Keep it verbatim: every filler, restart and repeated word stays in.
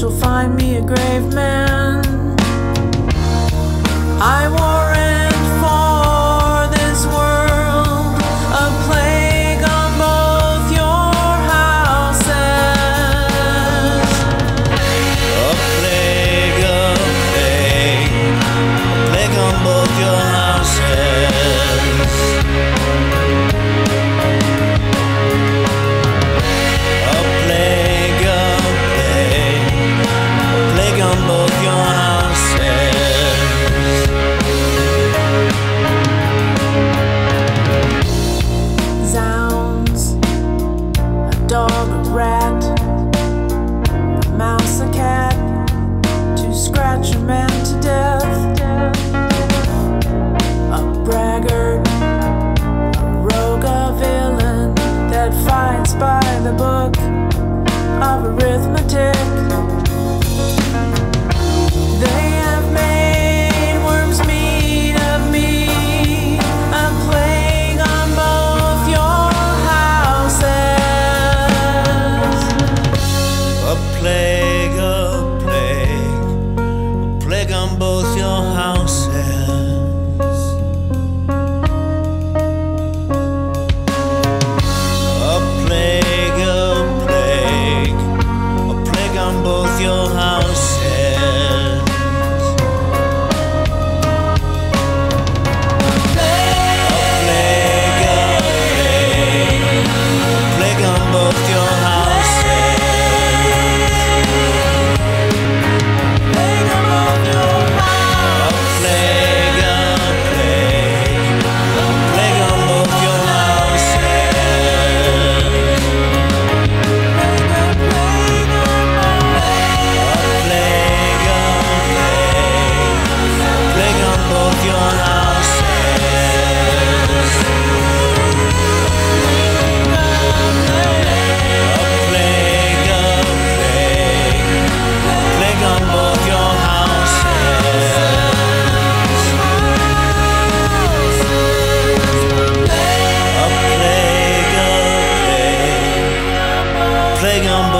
shall find me a grave man. I warrant for this world a plague on both your houses, a plague, a plague, a plague on both your houses. Plague on both your houses.